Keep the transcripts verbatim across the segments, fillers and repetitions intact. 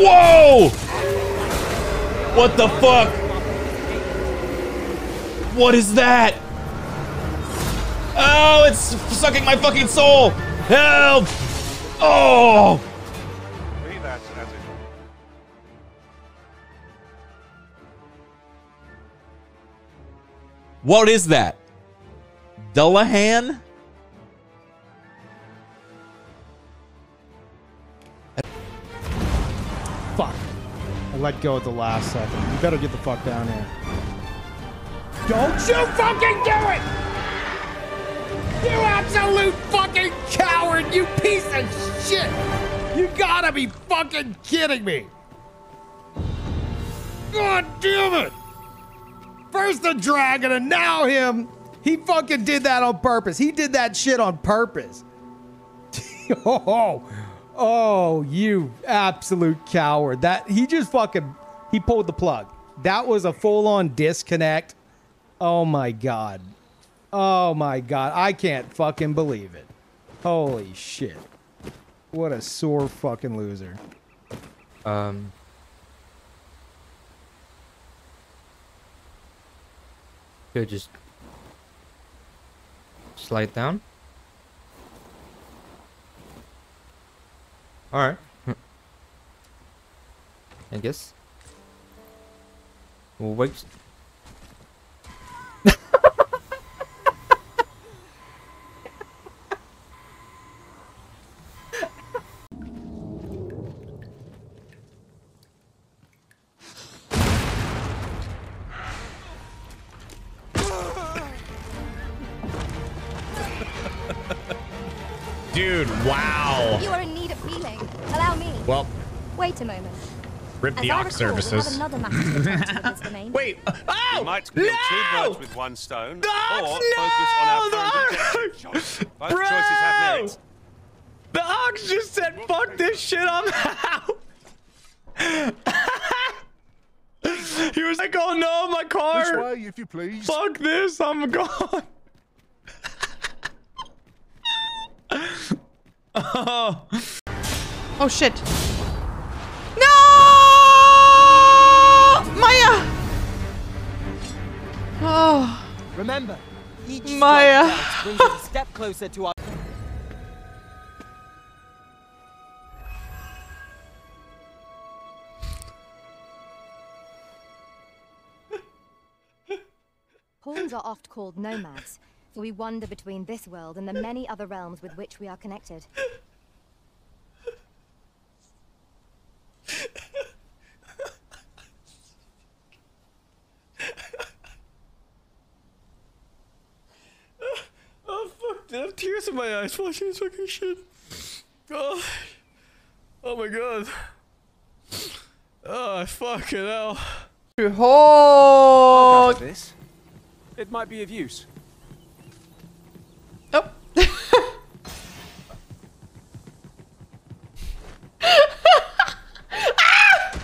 Whoa! What the fuck? What is that? Oh, it's sucking my fucking soul! Help! Oh! What is that? Dullahan? Fuck. I let go at the last second. You better get the fuck down here. Don't you fucking do it! You absolute fucking coward! You piece of shit! You gotta be fucking kidding me! God damn it! First the dragon and now him. He fucking did that on purpose. He did that shit on purpose. oh, oh, you absolute coward. That he just fucking, he pulled the plug. That was a full on disconnect. Oh my God. Oh my God. I can't fucking believe it. Holy shit. What a sore fucking loser. Um. Could just slide down. All right. I guess. We'll wait. Dude, wow. You are in need of healing. Allow me. Well, wait a moment. Rip the ox services. Another matter. Wait. Oh! We might kill no! two birds with one stone. Ox, or focus no! on our own choice. Both Bro! choices have merits. The ox just said, "Fuck this shit, I'm out." He was like, "Oh no, my car." This way, if you please. Fuck this, I'm gone. Oh. Oh shit. No! Maya! Oh. Remember, each Maya brings a step closer to our. Horns are oft called nomads. We wander between this world and the many other realms with which we are connected. Oh fuck, dude, I have tears in my eyes watching this fucking shit. Oh, oh my God. Oh, fucking hell. Oh. This. It might be of use. Oh. Ah!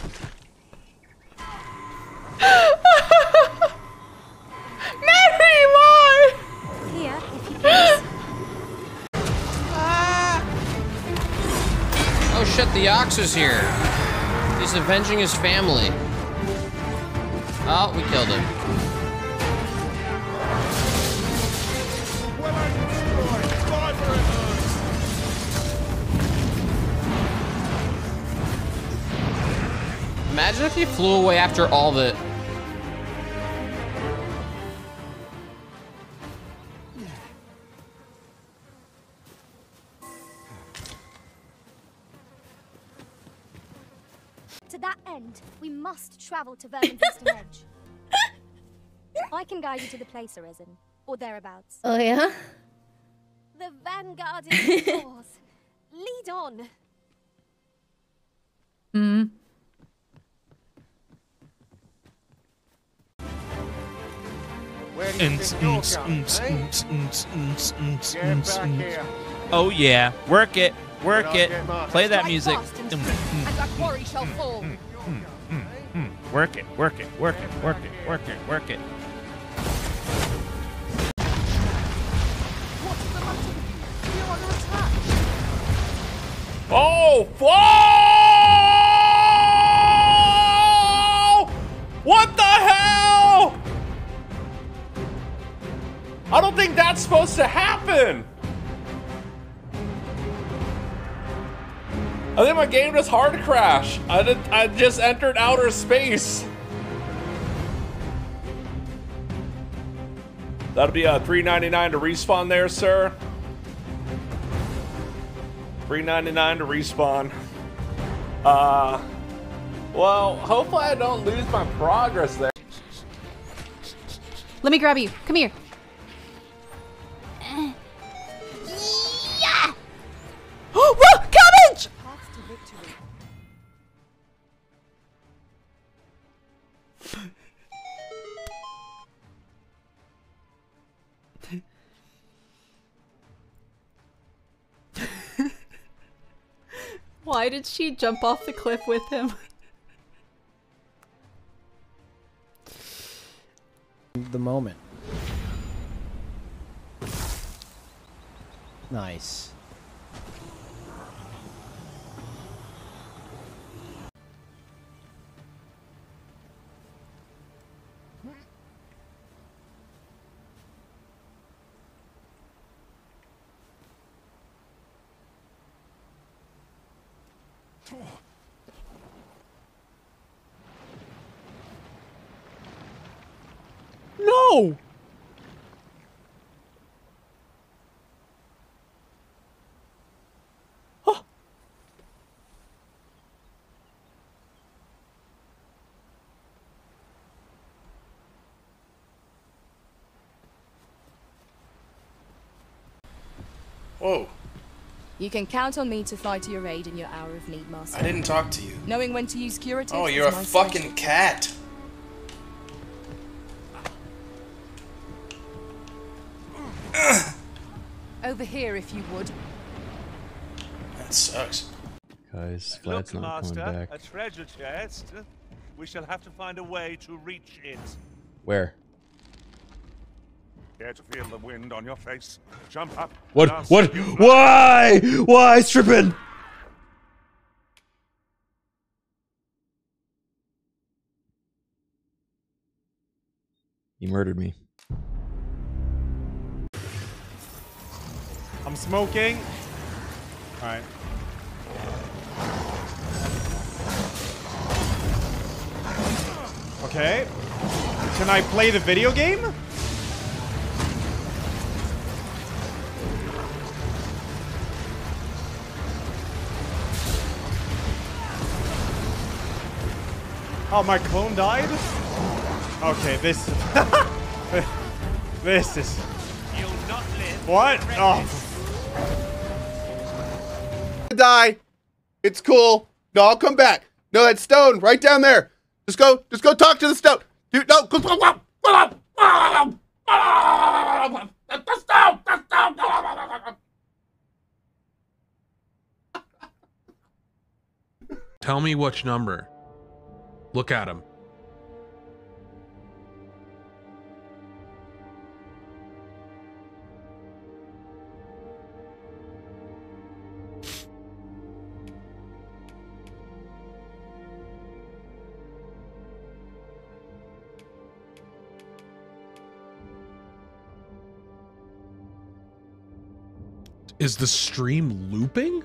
Mary, why? Here, if you please. Ah. Oh shit, the ox is here. He's avenging his family. Oh, we killed him. Imagine if he flew away after all the... To that end, we must travel to Vermin's Eastern Edge. I can guide you to the place, Arisen, or thereabouts. Oh, yeah? The vanguard is yours. Lead on. Hmm. Oh yeah, work it, work it. Play that music. Work it, work it, work it, work it, work it, work it. Oh, fuck! don't think that's supposed to happen. I think my game just hard crashed. I, did, I just entered outer space. That'll be a three ninety-nine to respawn there, sir. three ninety-nine to respawn. Uh, well, hopefully I don't lose my progress there. Let me grab you. Come here. Uh, yeah! Oh, whoa, cabbage! Why did she jump off the cliff with him? The moment. Nice. No! Huh. Whoa. You can count on me to fly to your aid in your hour of need, Master. I didn't talk to you. Knowing when to use curatives. Oh, you're a fucking special. Cat. Over here, if you would. That sucks. Guys, Vlad's not coming back. A treasure chest. We shall have to find a way to reach it. Where? Care to feel the wind on your face? Jump up. What? What? Why? Why stripping? You murdered me. I'm smoking. All right. Okay. Can I play the video game? Oh, my clone died? Okay, this... this is... You'll not live. What? Oh. Die. It's cool. No, I'll come back. No, that stone right down there. Just go, just go talk to the stone. Dude, no, go. Stone, the stone. Tell me which number. Look at him. Is the stream looping?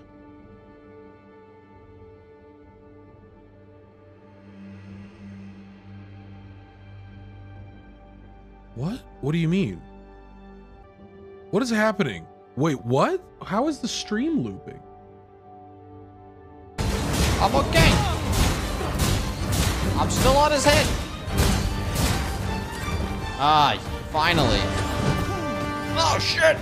What? What do you mean? What is happening? Wait, what? How is the stream looping? I'm okay. I'm still on his head. Ah, finally. Oh shit!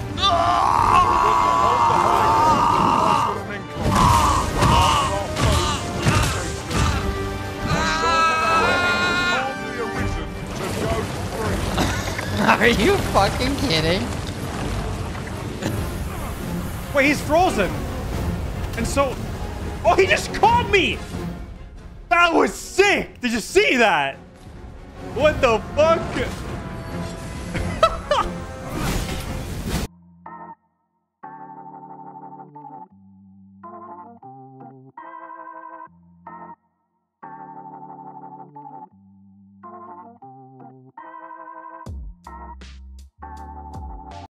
Are you fucking kidding? Wait, he's frozen! And so... Oh, he just caught me! That was sick! Did you see that? What the fuck?